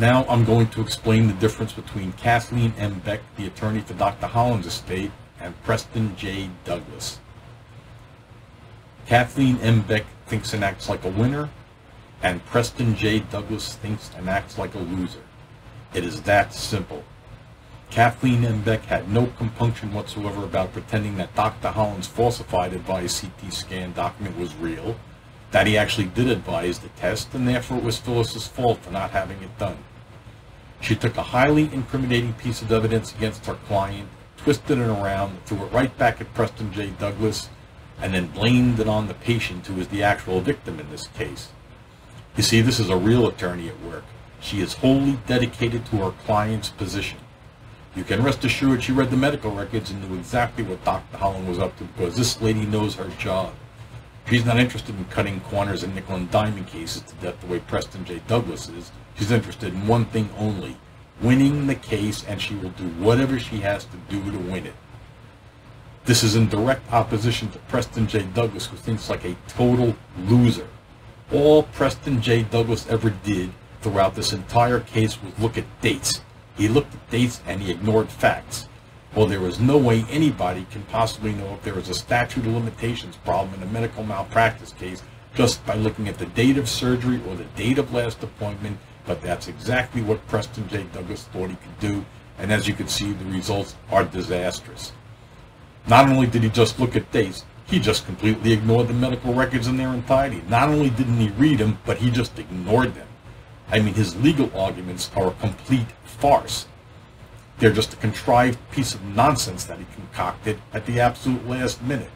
Now I'm going to explain the difference between Kathleen M. Beck, the attorney for Dr. Holland's estate, and Preston J. Douglas. Kathleen M. Beck thinks and acts like a winner, and Preston J. Douglas thinks and acts like a loser. It is that simple. Kathleen M. Beck had no compunction whatsoever about pretending that Dr. Holland's falsified advised CT scan document was real, that he actually did advise the test, and therefore it was Phyllis's fault for not having it done. She took a highly incriminating piece of evidence against her client, twisted it around, threw it right back at Preston J. Douglas, and then blamed it on the patient, who was the actual victim in this case. You see, this is a real attorney at work. She is wholly dedicated to her client's position. You can rest assured she read the medical records and knew exactly what Dr. Holland was up to, because this lady knows her job. She's not interested in cutting corners in nickel and diamond cases to death the way Preston J. Douglas is. She's interested in one thing only, winning the case, and she will do whatever she has to do to win it. This is in direct opposition to Preston J. Douglas, who thinks like a total loser. All Preston J. Douglas ever did throughout this entire case was look at dates. He looked at dates and he ignored facts. Well, there is no way anybody can possibly know if there is a statute of limitations problem in a medical malpractice case just by looking at the date of surgery or the date of last appointment, but that's exactly what Preston J. Douglas thought he could do, and as you can see, the results are disastrous. Not only did he just look at dates, he just completely ignored the medical records in their entirety. Not only didn't he read them, but he just ignored them. I mean, his legal arguments are a complete farce. They're just a contrived piece of nonsense that he concocted at the absolute last minute.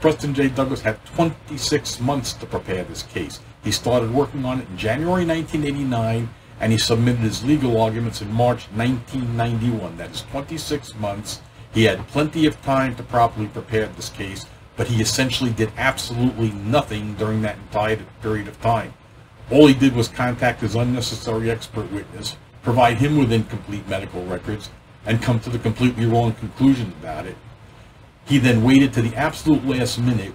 Preston J. Douglas had 26 months to prepare this case. He started working on it in January 1989, and he submitted his legal arguments in March 1991. That is 26 months. He had plenty of time to properly prepare this case, but he essentially did absolutely nothing during that entire period of time. All he did was contact his unnecessary expert witness, provide him with incomplete medical records, and come to the completely wrong conclusion about it. He then waited to the absolute last minute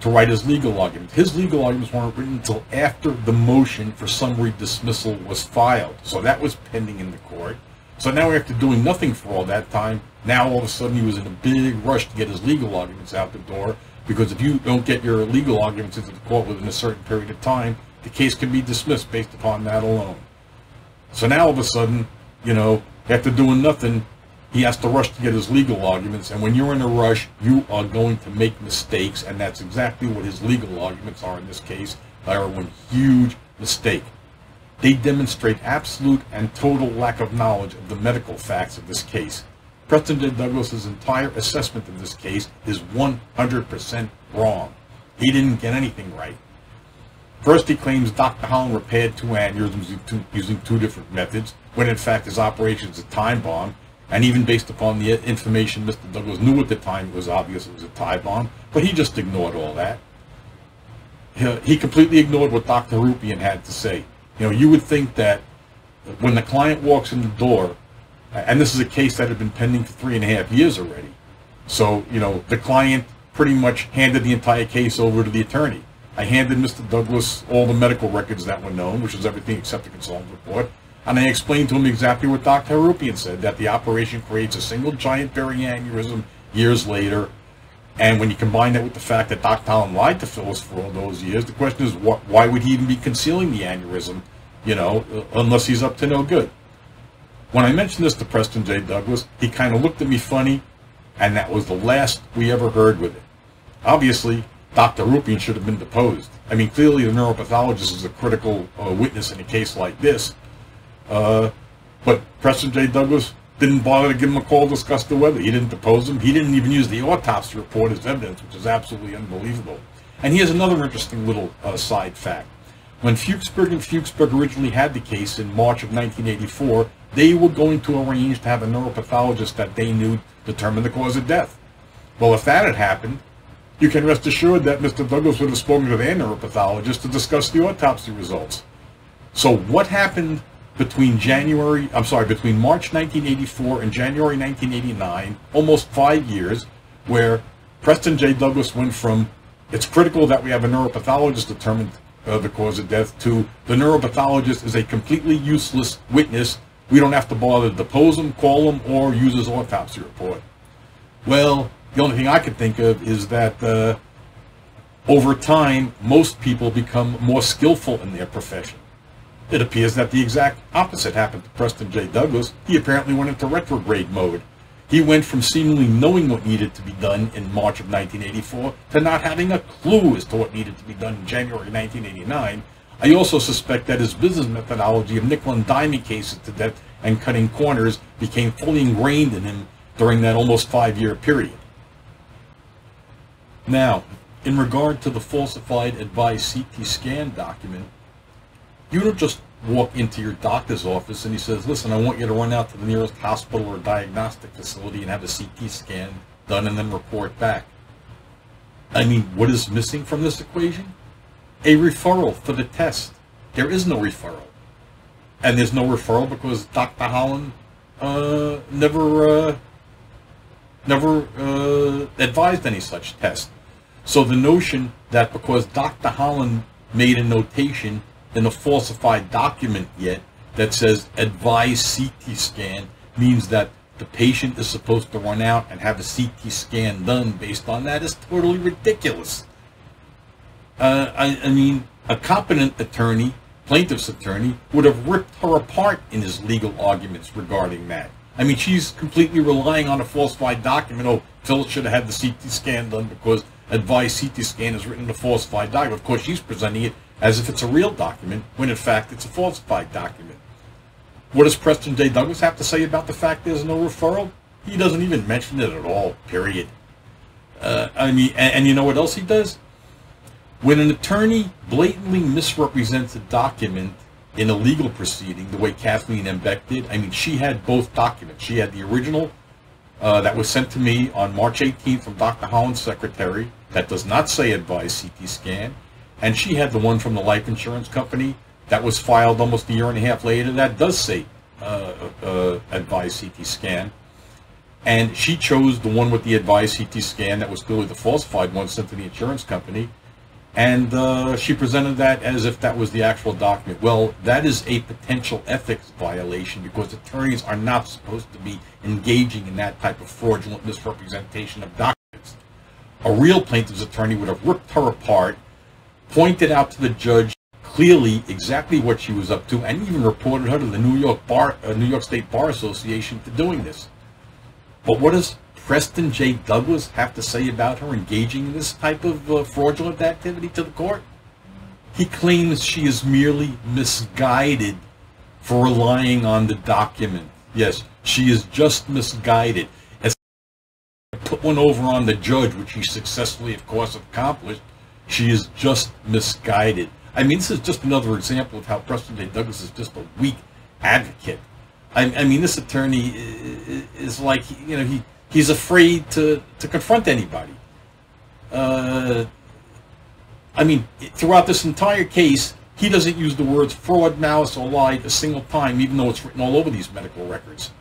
to write his legal arguments. His legal arguments weren't written until after the motion for summary dismissal was filed. So that was pending in the court. So now, after doing nothing for all that time, now all of a sudden he was in a big rush to get his legal arguments out the door, because if you don't get your legal arguments into the court within a certain period of time, the case can be dismissed based upon that alone. So now all of a sudden, you know, after doing nothing, he has to rush to get his legal arguments, and when you're in a rush, you are going to make mistakes, and that's exactly what his legal arguments are in this case. They are one huge mistake. They demonstrate absolute and total lack of knowledge of the medical facts of this case. Preston J. Douglas's entire assessment of this case is 100% wrong. He didn't get anything right. First, he claims Dr. Holland repaired two aneurysms using two different methods, when in fact his operation is a time bomb, and even based upon the information Mr. Douglas knew at the time, it was obvious it was a time bomb, but he just ignored all that. He completely ignored what Dr. Rupian had to say. You know, you would think that when the client walks in the door, and this is a case that had been pending for 3.5 years already, so, you know, the client pretty much handed the entire case over to the attorney. I handed Mr. Douglas all the medical records that were known, which was everything except the consultant report, and I explained to him exactly what Dr. Rupian said, that the operation creates a single giant aneurysm years later, and when you combine that with the fact that Dr. Talon lied to Phyllis for all those years, the question is, why would he even be concealing the aneurysm, you know, unless he's up to no good? When I mentioned this to Preston J. Douglas, he kind of looked at me funny, and that was the last we ever heard with it. Obviously, Dr. Rupian should have been deposed. I mean, clearly the neuropathologist is a critical witness in a case like this, but Preston J. Douglas didn't bother to give him a call to discuss the weather. He didn't depose him. He didn't even use the autopsy report as evidence, which is absolutely unbelievable. And here's another interesting little side fact. When Fuchsberg and Fuchsberg originally had the case in March of 1984, they were going to arrange to have a neuropathologist that they knew determine the cause of death. Well, if that had happened, you can rest assured that Mr. Douglas would have spoken to their neuropathologist to discuss the autopsy results. So what happened between between March 1984 and January 1989, almost 5 years, where Preston J. Douglas went from, it's critical that we have a neuropathologist determine the cause of death, to the neuropathologist is a completely useless witness. We don't have to bother to depose him, call him, or use his autopsy report. Well, the only thing I could think of is that over time, most people become more skillful in their profession. It appears that the exact opposite happened to Preston J. Douglas. He apparently went into retrograde mode. He went from seemingly knowing what needed to be done in March of 1984 to not having a clue as to what needed to be done in January 1989. I also suspect that his business methodology of nickel and diming cases to death and cutting corners became fully ingrained in him during that almost 5-year period. Now, in regard to the falsified advice CT scan document, you don't just walk into your doctor's office and he says, listen, I want you to run out to the nearest hospital or diagnostic facility and have a CT scan done and then report back. I mean, what is missing from this equation? A referral for the test. There is no referral. And there's no referral because Dr. Holland never advised any such test. So the notion that because Dr. Holland made a notation in a falsified document yet that says advise CT scan means that the patient is supposed to run out and have a CT scan done based on that is totally ridiculous. I mean, a competent attorney, plaintiff's attorney, would have ripped her apart in his legal arguments regarding that. I mean, she's completely relying on a falsified document. Oh, Phyllis should have had the CT scan done because advice CT scan is written in a falsified document. Of course, she's presenting it as if it's a real document, when in fact it's a falsified document. What does Preston J. Douglas have to say about the fact there's no referral? He doesn't even mention it at all, period. I mean, and you know what else he does? When an attorney blatantly misrepresents a document in a legal proceeding, the way Kathleen M. Beck did, I mean, she had both documents. She had the original that was sent to me on March 18th from Dr. Holland's secretary that does not say advise CT scan, and she had the one from the life insurance company that was filed almost a year and a half later that does say advise CT scan. And she chose the one with the advise CT scan that was clearly the falsified one sent to the insurance company, and she presented that as if that was the actual document. Well, that is a potential ethics violation because attorneys are not supposed to be engaging in that type of fraudulent misrepresentation of documents. A real plaintiff's attorney would have ripped her apart, pointed out to the judge clearly exactly what she was up to, and even reported her to the New York State Bar Association for doing this. But what does Preston J. Douglas have to say about her engaging in this type of fraudulent activity to the court? He claims she is merely misguided for relying on the document. Yes, she is just misguided. As put one over on the judge, which she successfully, of course, accomplished. She is just misguided. I mean, this is just another example of how Preston J. Douglas is just a weak advocate. I mean, this attorney is like, you know, he's afraid to confront anybody. I mean, throughout this entire case, he doesn't use the words fraud, malice, or lied a single time, even though it's written all over these medical records.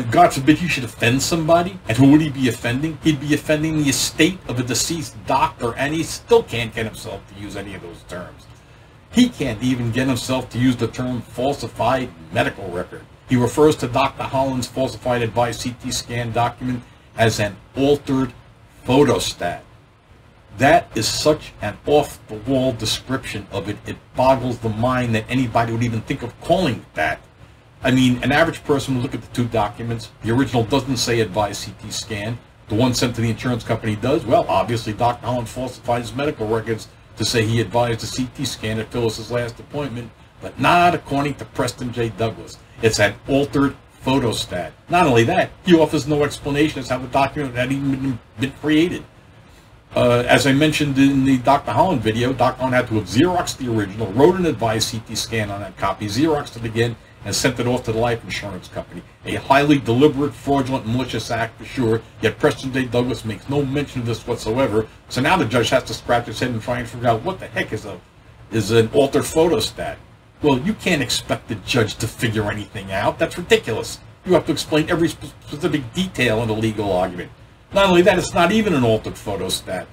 God forbid you should offend somebody. And who would he be offending? He'd be offending the estate of a deceased doctor, and he still can't get himself to use any of those terms. He can't even get himself to use the term falsified medical record. He refers to Dr. Holland's falsified advice CT scan document as an altered photostat. That is such an off-the-wall description of it. It boggles the mind that anybody would even think of calling it that. I mean, an average person would look at the two documents. The original doesn't say advise CT scan. The one sent to the insurance company does. Well, obviously, Dr. Holland falsified his medical records to say he advised a CT scan at Phyllis's last appointment, but not according to Preston J. Douglas. It's an altered photostat. Not only that, he offers no explanation as to how the document had even been created. As I mentioned in the Dr. Holland video, Dr. Holland had to have Xeroxed the original, wrote an advised CT scan on that copy, Xeroxed it again, and sent it off to the life insurance company. A highly deliberate, fraudulent, malicious act for sure, yet Preston J. Douglas makes no mention of this whatsoever. So now the judge has to scratch his head and try and figure out what the heck is an altered photostat. Well, you can't expect the judge to figure anything out. That's ridiculous. You have to explain every specific detail in a legal argument. Not only that, it's not even an altered photostat.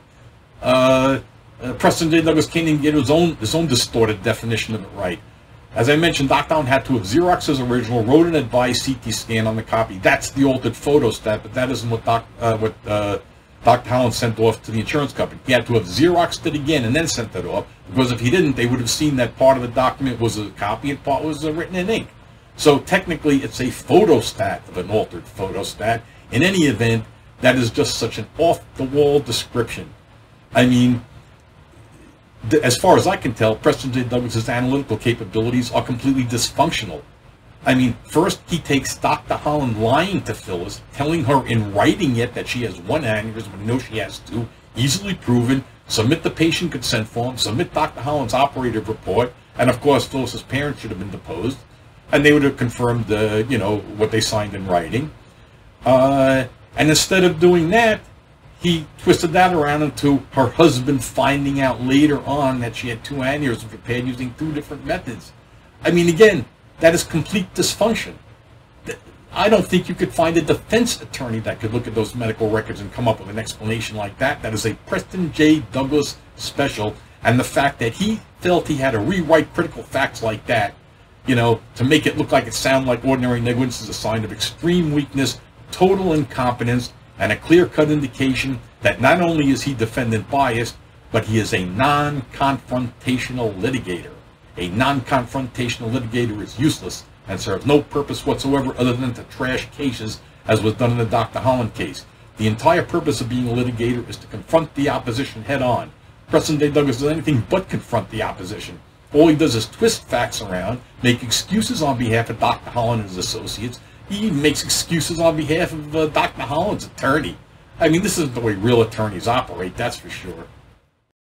Preston J. Douglas can't even get his own distorted definition of it right. As I mentioned, DocDown had to have Xerox his original, wrote an advised CT scan on the copy. That's the altered photo stat, but that isn't what Dr. Holland sent off to the insurance company. He had to have Xeroxed it again and then sent it off, because if he didn't, they would have seen that part of the document was a copy and part was written in ink. So technically, it's a photostat of an altered photostat. In any event, that is just such an off-the-wall description. I mean, as far as I can tell, Preston J. Douglas's analytical capabilities are completely dysfunctional. I mean, first he takes Dr. Holland lying to Phyllis, telling her in writing yet that she has one aneurysm, but no, she has two, easily proven, submit the patient consent form, submit Dr. Holland's operative report, and of course Phyllis's parents should have been deposed, and they would have confirmed, you know, what they signed in writing. And instead of doing that, he twisted that around into her husband finding out later on that she had two aneurysms prepared using two different methods. I mean, again, that is complete dysfunction. I don't think you could find a defense attorney that could look at those medical records and come up with an explanation like that. That is a Preston J. Douglas special, and the fact that he felt he had to rewrite critical facts like that, you know, to make it look like it sound like ordinary negligence is a sign of extreme weakness, total incompetence, and a clear-cut indication that not only is he defendant biased, but he is a non-confrontational litigator. A non-confrontational litigator is useless and serves no purpose whatsoever other than to trash cases, as was done in the Dr. Holland case. The entire purpose of being a litigator is to confront the opposition head-on. Preston J. Douglas does anything but confront the opposition. All he does is twist facts around, make excuses on behalf of Dr. Holland and his associates. He even makes excuses on behalf of Dr. Holland's attorney. I mean, this isn't the way real attorneys operate, that's for sure.